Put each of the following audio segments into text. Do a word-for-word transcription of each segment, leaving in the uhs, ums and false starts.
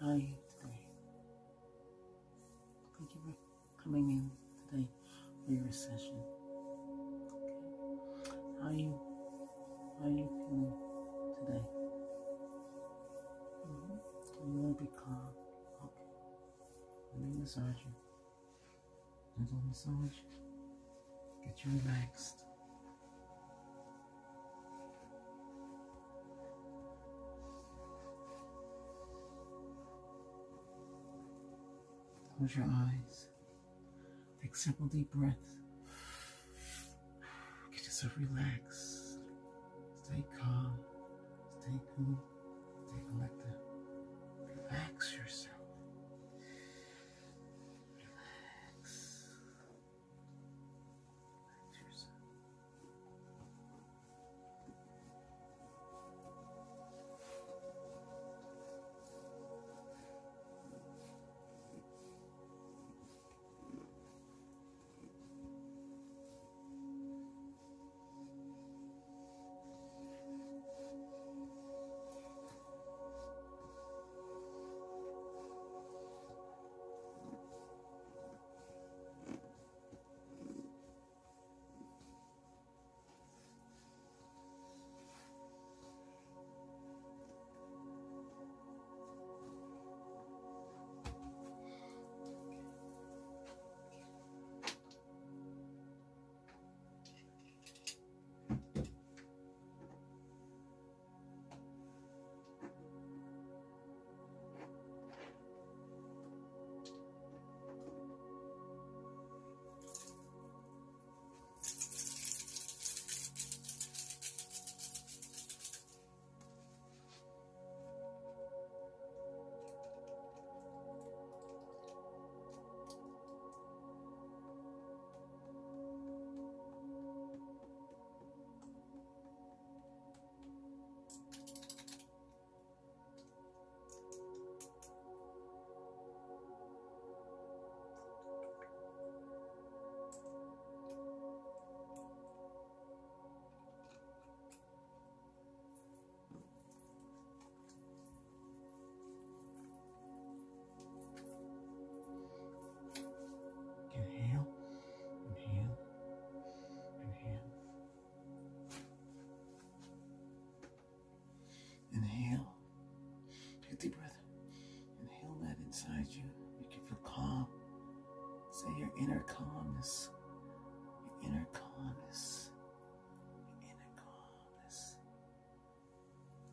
how are you today? Thank you for coming in today for your session. Okay. How are you, how are you feeling today? Mm-hmm. You want to be calm? Okay. Let me massage you. I'm going to massage you. Get you relaxed. Close your eyes. Take several deep breaths. Get yourself relaxed. Stay calm. Stay cool. Stay collected. Relax yourself. Relax. Relax yourself. Deep breath. Inhale that inside you. You can feel calm. Say your inner calmness. Your inner calmness. Your inner calmness.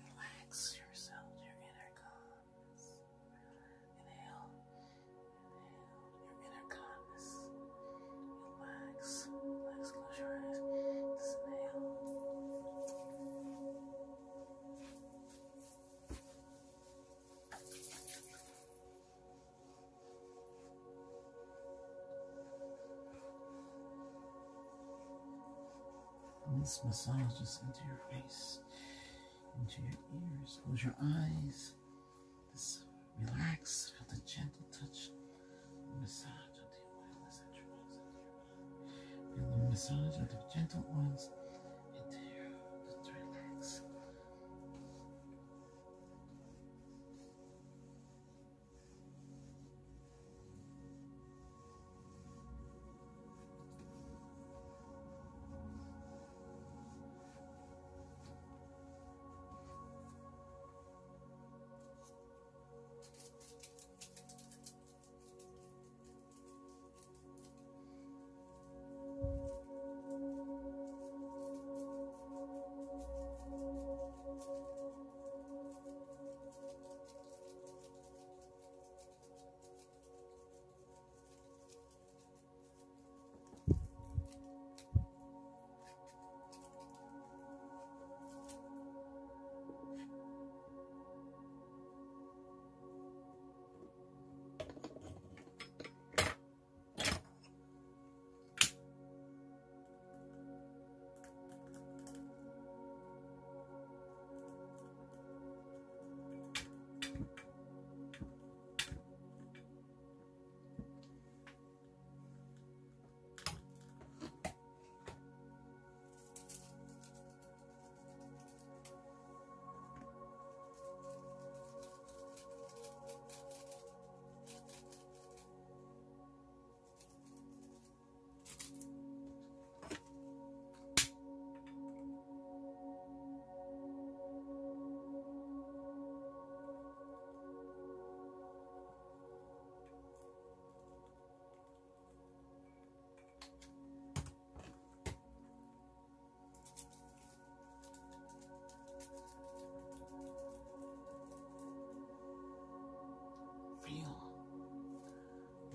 Relax yourself. Your inner calmness. Inhale. Inhale. Your inner calmness. Relax. Relax. Close your eyes. This massage is into your face, into your ears. Close your eyes. Just relax. Feel the gentle touch. The massage of the oils into your body. Feel the massage of the gentle oils into your. Just relax.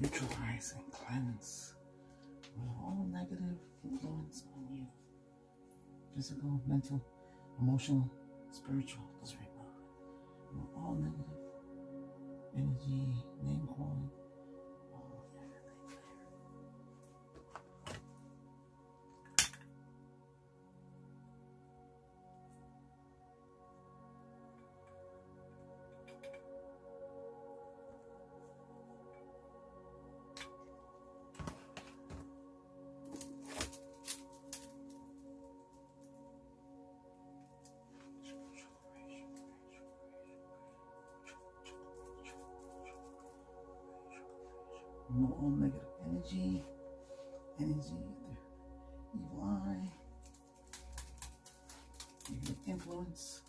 neutralize and cleanse all negative influence on you. Physical, mental, emotional, spiritual, just remove all negative energy, name calling, all of everything there. Remove all negative energy, energy, evil eye, negative influence.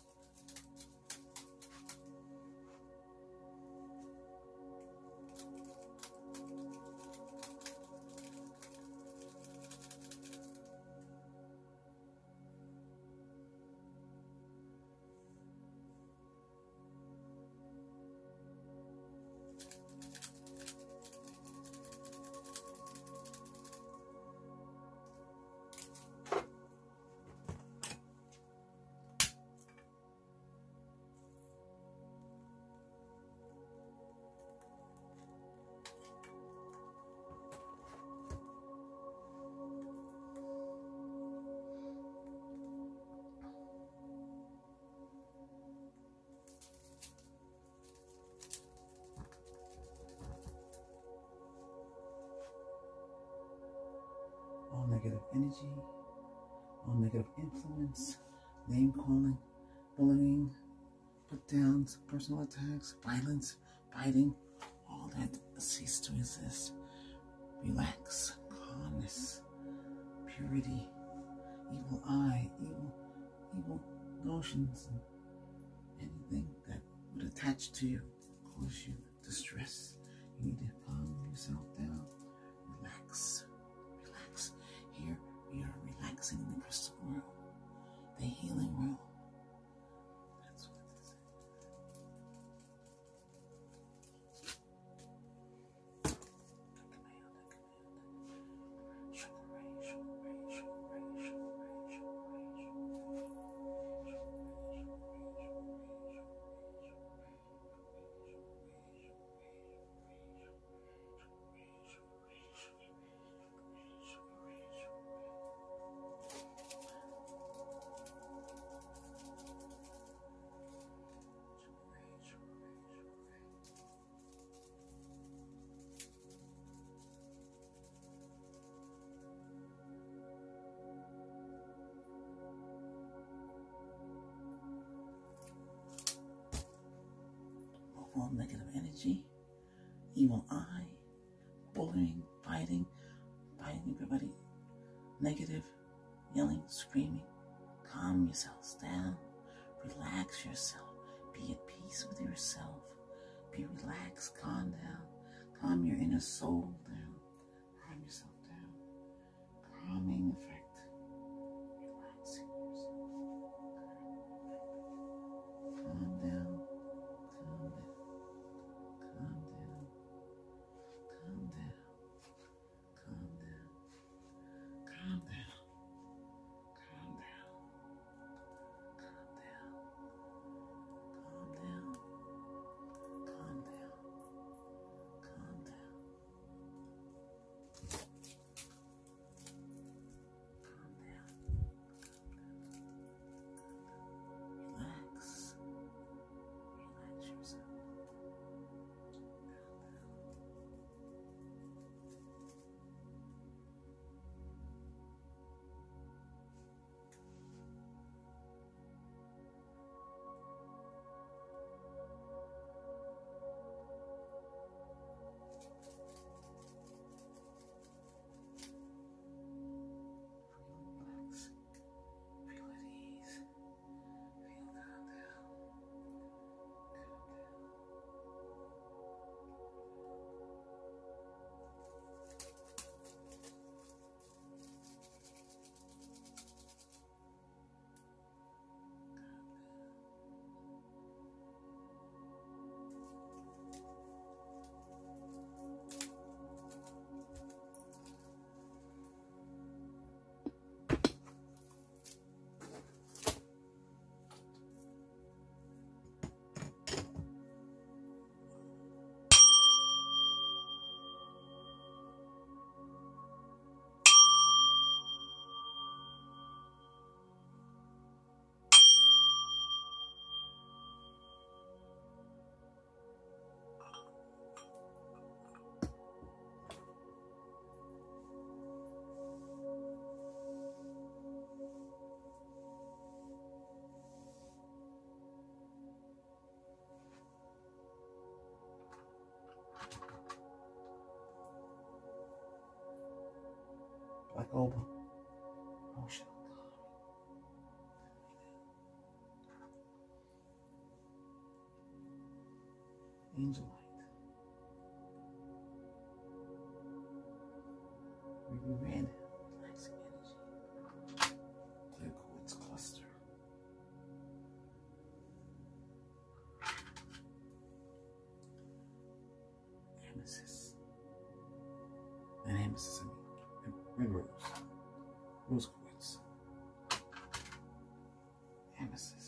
Negative energy, all negative influence, name calling, bullying, put downs, personal attacks, violence, biting, all that cease to exist. Relax, calmness, purity, evil eye, evil, evil notions, and anything that would attach to you, cause you distress. You need to calm yourself down, relax. Here we are relaxing in the crystal world, the healing world. That's what this all negative energy, evil eye, bullying, biting, biting everybody, negative, yelling, screaming. Calm yourselves down, relax yourself, be at peace with yourself, be relaxed, calm down, calm your inner soul down, calm yourself down, calming effect. Black Oba. Oh, shit. Angel light. Ruby Bandit. Relaxing energy. Clear quartz cluster. Amethyst. Not amethyst, I mean. Red rose. Rose quartz. Amethyst.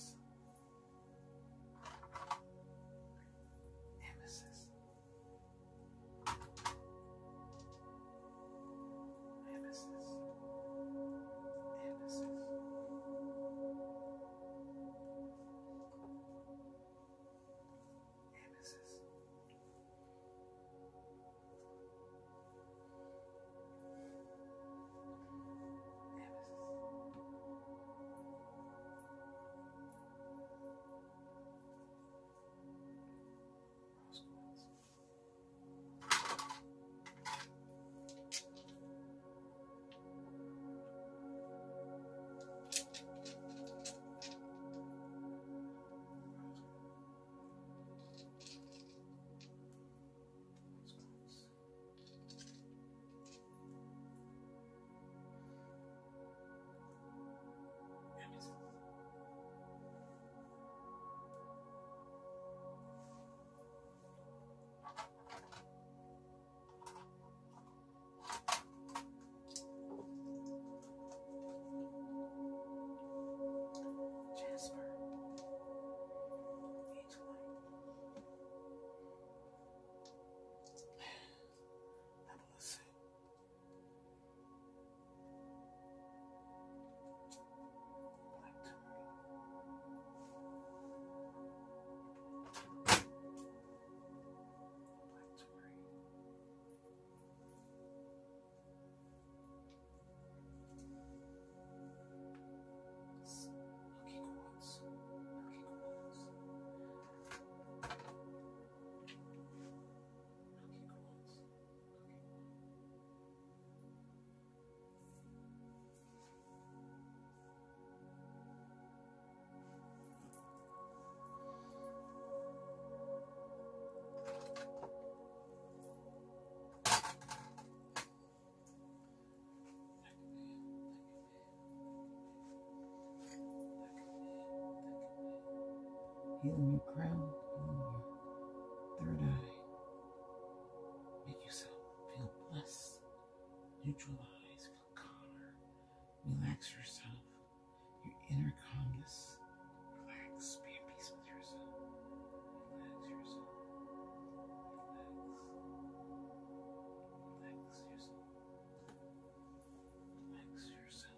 Healing your crown, healing your third eye. Make yourself feel blessed, neutralize, feel calmer, relax yourself, your inner calmness, relax, be at peace with yourself, relax yourself, relax, relax yourself.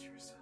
Yourself.